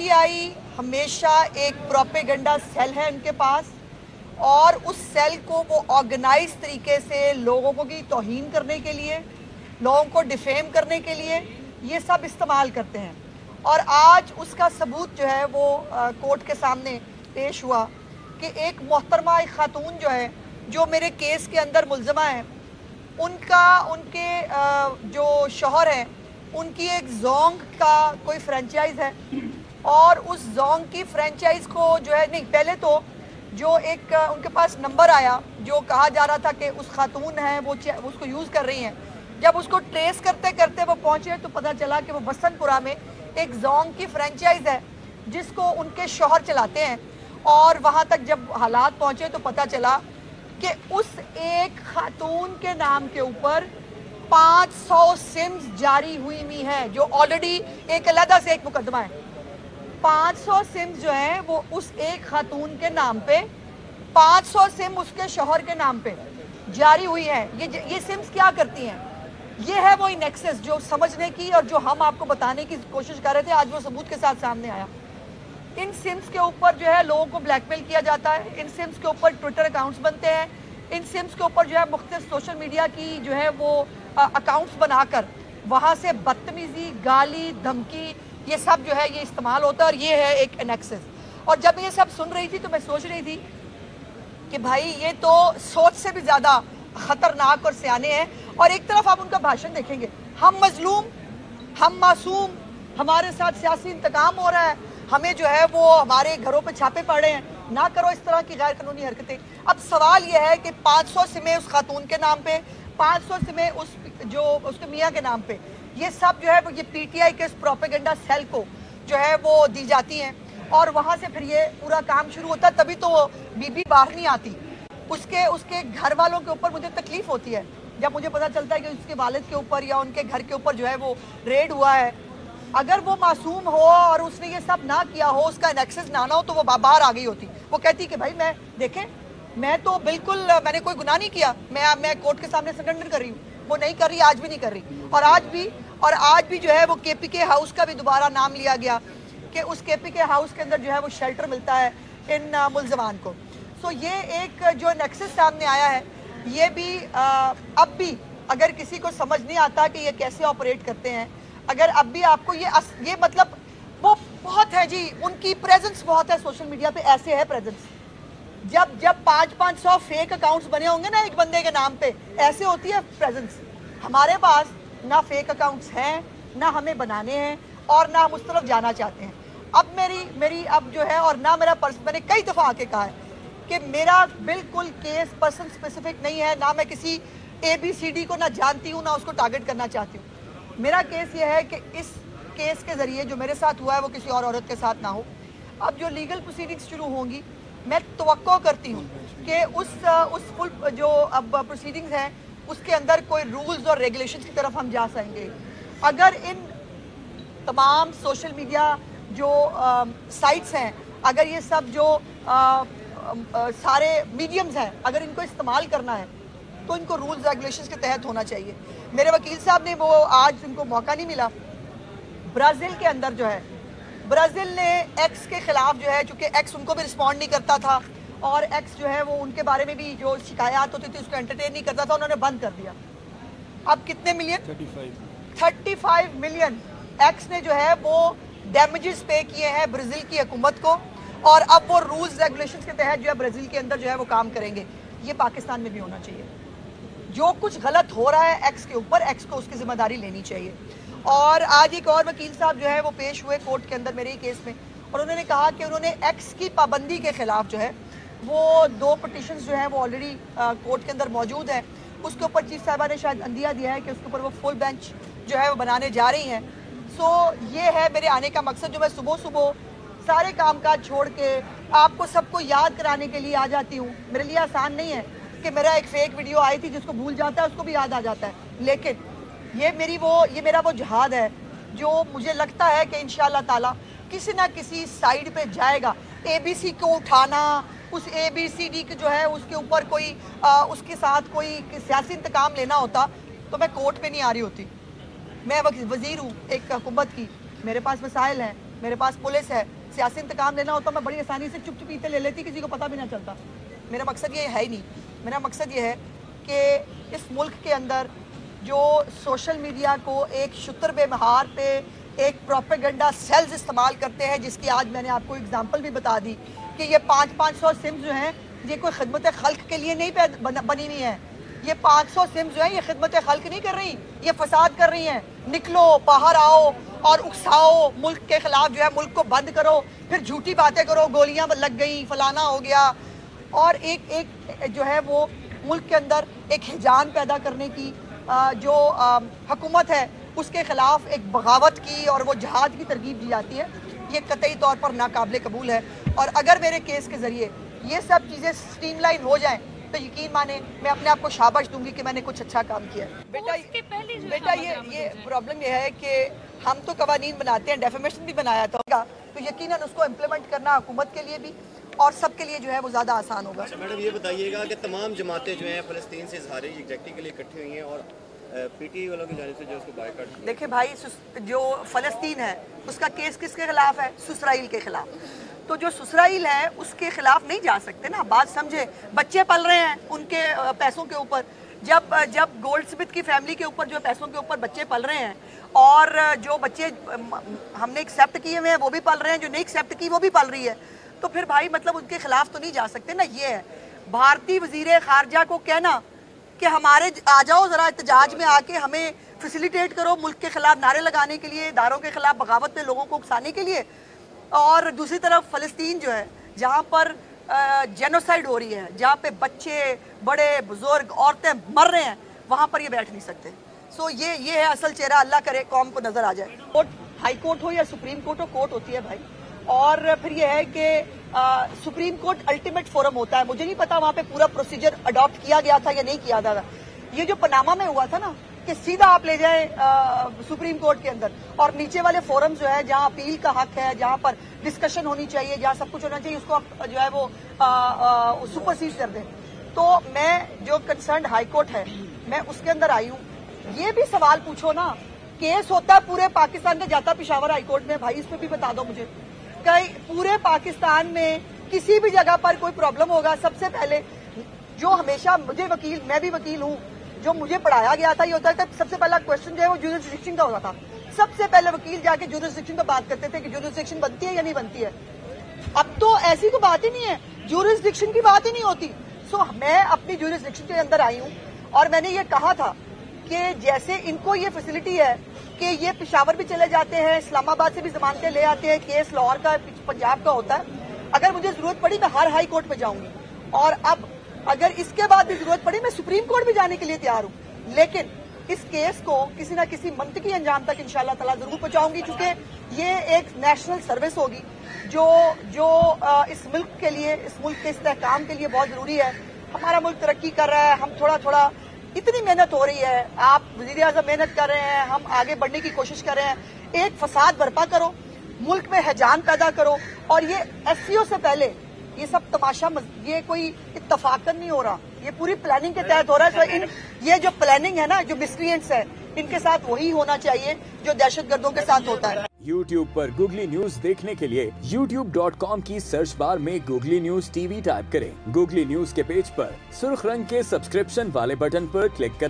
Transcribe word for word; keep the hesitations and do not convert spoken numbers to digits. PTI हमेशा एक propaganda cell है उनके पास, और उस सेल को वो ऑर्गेनाइज तरीके से लोगों को की तौहीन करने के लिए, लोगों को डिफेम करने के लिए ये सब इस्तेमाल करते हैं। और आज उसका सबूत जो है वो आ, कोर्ट के सामने पेश हुआ कि एक मोहतरमा, एक खातून जो है, जो मेरे केस के अंदर मुलजमा है, उनका उनके आ, जो शोहर है उनकी एक जोंग का कोई फ्रेंचाइज है, और उस जोंग की फ्रेंचाइज को जो है नहीं, पहले तो जो एक उनके पास नंबर आया जो कहा जा रहा था कि उस खातून है वो उसको यूज़ कर रही हैं। जब उसको ट्रेस करते करते वो पहुँचे तो पता चला कि वो बसंतपुरा में एक जोंग की फ्रेंचाइज है जिसको उनके शोहर चलाते हैं। और वहाँ तक जब हालात पहुँचे तो पता चला कि उस एक खातून के नाम के ऊपर पाँच सौ सिम्स जारी हुई हुई हैं, जो ऑलरेडी एक अलहदा से एक मुकदमा है। पाँच सौ सिम जो हैं वो उस एक खातून के नाम पे, पाँच सौ सिम उसके शोहर के नाम पे जारी हुई है। ये ये सिम्स क्या करती हैं, ये है वो इनएक्सेस जो समझने की और जो हम आपको बताने की कोशिश कर रहे थे, आज वो सबूत के साथ सामने आया। इन सिम्स के ऊपर जो है लोगों को ब्लैकमेल किया जाता है, इन सिम्स के ऊपर ट्विटर अकाउंट्स बनते हैं, इन सिम्स के ऊपर जो है मुख्तलिफ सोशल मीडिया की जो है वो अकाउंट्स बनाकर वहाँ से बदतमीज़ी, गाली, धमकी, ये सब जो है ये इस्तेमाल होता है, और ये है एक एनेक्सेस। और जब ये सब सुन रही थी तो मैं सोच रही थी कि भाई ये तो सोच से भी ज़्यादा ख़तरनाक और सयाने हैं। और एक तरफ आप उनका भाषण देखेंगे, हम मजलूम, हम मासूम, हमारे साथ सियासी इंतकाम हो रहा है, हमें जो है वो हमारे घरों पे छापे पड़ रहे हैं, ना करो इस तरह की गैर कानूनी हरकतें। अब सवाल ये है कि पाँच सौ सिमें उस खातून के नाम पर, पाँच सौ सिमें उस जो उसके मियाँ के नाम पर, ये सब जो है वो ये पीटीआई के इस प्रोपेगेंडा सेल को जो है वो दी जाती हैं, और वहाँ से फिर ये पूरा काम शुरू होता है। तभी तो बीबी बाहर नहीं आती, उसके उसके घर वालों के ऊपर मुझे तकलीफ़ होती है जब मुझे पता चलता है कि उसके वालिद के ऊपर या उनके घर के ऊपर जो है वो रेड हुआ है। अगर वो मासूम हो और उसने ये सब ना किया हो, उसका एक्सेस ना ना हो, तो वो बाहर आ गई होती। वो कहती कि भाई मैं देखें, मैं तो बिल्कुल, मैंने कोई गुनाह नहीं किया, मैं मैं कोर्ट के सामने सरेंडर कर रही हूँ। वो नहीं कर रही, आज भी नहीं कर रही, और आज भी और आज भी जो है वो केपीके हाउस का भी दोबारा नाम लिया गया कि उस केपीके हाउस के अंदर जो है वो शेल्टर मिलता है इन मुलजमान को। सो ये एक जो नेक्सस सामने आया है, ये भी आ, अब भी अगर किसी को समझ नहीं आता कि ये कैसे ऑपरेट करते हैं, अगर अब भी आपको ये अस, ये मतलब वो बहुत है जी, उनकी प्रेजेंस बहुत है सोशल मीडिया पर, ऐसे है प्रेजेंस। जब जब पाँच पाँच सौ फेक अकाउंट्स बने होंगे ना एक बंदे के नाम पे, ऐसे होती है प्रेजेंस। हमारे पास ना फेक अकाउंट्स हैं, ना हमें बनाने हैं, और ना हम उस तरफ जाना चाहते हैं। अब मेरी मेरी अब जो है, और ना मेरा पर्स, मैंने कई दफ़ा आके कहा है कि मेरा बिल्कुल केस पर्सन स्पेसिफिक नहीं है, ना मैं किसी ए बी सी डी को ना जानती हूँ, ना उसको टारगेट करना चाहती हूँ। मेरा केस ये है कि इस केस के ज़रिए जो मेरे साथ हुआ है वो किसी और औरत के साथ ना हो। अब जो लीगल प्रोसीडिंग्स शुरू होंगी, मैं तवक्को करती हूँ कि उस उस फुल जो अब प्रोसीडिंग्स हैं उसके अंदर कोई रूल्स और रेगुलेशंस की तरफ हम जा सकेंगे। अगर इन तमाम सोशल मीडिया जो आ, साइट्स हैं, अगर ये सब जो आ, आ, आ, सारे मीडियम्स हैं, अगर इनको इस्तेमाल करना है तो इनको रूल्स रेगुलेशंस के तहत होना चाहिए। मेरे वकील साहब ने वो आज उनको मौका नहीं मिला। ब्राज़ील के अंदर जो है, ब्राज़ील ने एक्स के ख़िलाफ़ जो है, चूँकि एक्स उनको भी रिस्पॉन्ड नहीं करता था और एक्स जो है वो उनके बारे में भी जो शिकायत होती थी उसको एंटरटेन नहीं करता था, उन्होंने बंद कर दिया। अब कितने मिलियन, पैंतीस मिलियन एक्स ने जो है वो डैमेजेस पे किए हैं ब्राज़ील की हुकूमत को, और अब वो रूल्स रेगुलेशंस के तहत जो है ब्राज़ील के अंदर जो है वो काम करेंगे। ये पाकिस्तान में भी होना चाहिए, जो कुछ गलत हो रहा है एक्स के ऊपर, एक्स को उसकी जिम्मेदारी लेनी चाहिए। और आज एक और वकील साहब जो है वो पेश हुए कोर्ट के अंदर मेरे ही केस में, और उन्होंने कहा कि उन्होंने एक्स की पाबंदी के ख़िलाफ़ जो है वो दो पटिशन्स जो है वो ऑलरेडी कोर्ट के अंदर मौजूद हैं। उसके ऊपर चीफ साहिबा ने शायद अंदिया दिया है कि उसके ऊपर वो फुल बेंच जो है वो बनाने जा रही हैं। सो so, ये है मेरे आने का मकसद, जो मैं सुबह सुबह सारे काम काज छोड़ के आपको सबको याद कराने के लिए आ जाती हूँ। मेरे लिए आसान नहीं है कि मेरा एक फेक वीडियो आई थी, जिसको भूल जाता है उसको भी याद आ जाता है, लेकिन ये मेरी वो ये मेरा वो जिहाद है जो मुझे लगता है कि इंशाअल्लाह ताला किसी ना किसी साइड पे जाएगा। एबीसी को उठाना, उस एबीसीडी के जो है उसके ऊपर कोई आ, उसके साथ कोई सियासी इंतकाम लेना होता तो मैं कोर्ट में नहीं आ रही होती। मैं वज़ीर हूँ एक हुकूमत की, मेरे पास मसाइल हैं, मेरे पास पुलिस है, सियासी इंतकाम लेना होता मैं बड़ी आसानी से चुप चुपीते ले लेती, किसी को पता भी ना चलता। मेरा मकसद ये है ही नहीं, मेरा मकसद ये है कि इस मुल्क के अंदर जो सोशल मीडिया को एक शुतर बेमहार पे एक प्रोपेगेंडा सेल्स इस्तेमाल करते हैं, जिसकी आज मैंने आपको एग्जांपल भी बता दी कि ये पाँच पाँच सौ सिम जो हैं ये कोई खिदमत खल्क के लिए नहीं बनी हुई हैं, ये पाँच सौ सिम जो हैं ये खिदमत खल्क नहीं कर रही, ये फसाद कर रही हैं। निकलो, बाहर आओ और उकसाओ, मुल्क के ख़िलाफ़ जो है मुल्क को बंद करो, फिर झूठी बातें करो, गोलियाँ लग गई, फलाना हो गया, और एक एक जो है वो मुल्क के अंदर एक हिजान पैदा करने की जो हुकूमत है उसके ख़िलाफ़ एक बगावत की और वो जहाद की तरकीब दी जाती है। ये कतई तौर पर नाकाबिले कबूल है। और अगर मेरे केस के ज़रिए ये सब चीज़ें स्ट्रीमलाइन हो जाएं तो यकीन माने मैं अपने आप को शाबाश दूंगी कि मैंने कुछ अच्छा काम किया है। बेटा बेटा ये ये प्रॉब्लम ये है कि हम तो कवानीन बनाते हैं, डेफेमेशन भी बनाया था, तो यकीनन उसको इम्प्लीमेंट करना हुकूमत के लिए भी और सबके लिए जो है वो ज़्यादा आसान होगा। मैडम ये बताइएगा कि तमाम जमातें जो हैं फ़लस्तीन से इजहारे यकजहती के लिए इकट्ठी हुई हैं और पीटी वालों की जानिब से जो उसको बायकॉट। देखिए भाई, जो फ़लस्तीन है उसका केस किसके खिलाफ है? इसराइल के खिलाफ। तो जो इसराइल है उसके खिलाफ नहीं जा सकते ना, बात समझे। बच्चे पल रहे हैं उनके पैसों के ऊपर, जब जब गोल्डस्मिथ की फैमिली के ऊपर जो पैसों के ऊपर बच्चे पल रहे हैं, और जो बच्चे हमने एक्सेप्ट किए हुए हैं वो भी पल रहे हैं, जो नहीं एक्सेप्ट की वो भी पल रही है, तो फिर भाई मतलब उनके खिलाफ तो नहीं जा सकते ना। ये है भारतीय वजीर खारजा को कहना कि हमारे आ जाओ ज़रा एहतजाज में आके हमें फैसिलिटेट करो, मुल्क के ख़िलाफ़ नारे लगाने के लिए, इदारों के ख़िलाफ़ बगावत में लोगों को उकसाने के लिए। और दूसरी तरफ फ़लस्तीन जो है जहाँ पर जेनोसाइड हो रही है, जहाँ पे बच्चे, बड़े, बुज़ुर्ग, औरतें मर रहे हैं, वहाँ पर ये बैठ नहीं सकते। सो ये ये है असल चेहरा, अल्लाह करे कौम को नज़र आ जाए। कोर्ट, हाई कोर्ट हो या सुप्रीम कोर्ट हो, कोर्ट होती है भाई। और फिर यह है कि सुप्रीम कोर्ट अल्टीमेट फोरम होता है। मुझे नहीं पता वहाँ पे पूरा प्रोसीजर अडॉप्ट किया गया था या नहीं किया था। ये जो पनामा में हुआ था ना कि सीधा आप ले जाएं सुप्रीम कोर्ट के अंदर, और नीचे वाले फोरम जो है जहाँ अपील का हक है, जहाँ पर डिस्कशन होनी चाहिए, जहाँ सब कुछ होना चाहिए, उसको आप जो है वो सुपरसीड कर दें। तो मैं जो कंसर्न हाईकोर्ट है मैं उसके अंदर आई हूँ। ये भी सवाल पूछो ना, केस होता है पूरे पाकिस्तान में, जाता पिशावर हाईकोर्ट में, भाई इसमें भी बता दो मुझे, कई पूरे पाकिस्तान में किसी भी जगह पर कोई प्रॉब्लम होगा, सबसे पहले जो हमेशा मुझे वकील, मैं भी वकील हूँ, जो मुझे पढ़ाया गया था ये होता था सबसे पहला क्वेश्चन जो है वो ज्यूरिसडिक्शन का होता था। सबसे पहले वकील जाके ज्यूरिसडिक्शन पर बात करते थे कि ज्यूरिसडिक्शन बनती है या नहीं बनती है। अब तो ऐसी कोई बात ही नहीं है, ज्यूरिसडिक्शन की बात ही नहीं होती। सो मैं अपनी ज्यूरिसडिक्शन के अंदर आई हूँ और मैंने ये कहा था कि जैसे इनको ये फैसिलिटी है कि ये पिशावर भी चले जाते हैं, इस्लामाबाद से भी जमानतें ले आते हैं, केस लाहौर का, पंजाब का होता है, अगर मुझे जरूरत पड़ी मैं हर हाई कोर्ट में जाऊंगी, और अब अगर इसके बाद भी जरूरत पड़ी मैं सुप्रीम कोर्ट भी जाने के लिए तैयार हूँ, लेकिन इस केस को किसी ना किसी मंतकी अंजाम तक इंशाल्लाह ताला जरूर पहुंचाऊंगी, क्योंकि ये एक नेशनल सर्विस होगी जो जो इस मुल्क के लिए, इस मुल्क के इस्तेहकाम के लिए बहुत जरूरी है। हमारा मुल्क तरक्की कर रहा है, हम थोड़ा थोड़ा, इतनी मेहनत हो रही है, आप वज़ीर आज़म मेहनत कर रहे हैं, हम आगे बढ़ने की कोशिश कर रहे हैं, एक फसाद बर्पा करो, मुल्क में हैजान पैदा करो। और ये एससीओ से पहले ये सब तमाशा, ये कोई इत्तफाकन नहीं हो रहा, ये पूरी प्लानिंग के तहत हो रहा है। तो इन ये जो प्लानिंग है ना, जो मिसक्रिएंट्स है, इनके साथ वही होना चाहिए जो दहशतगर्दों के साथ होता है। YouTube पर Google News देखने के लिए यूट्यूब डॉट कॉम की सर्च बार में Google News T V type करें। Google News के पेज पर सुर्ख रंग के सब्सक्रिप्शन वाले बटन पर क्लिक करना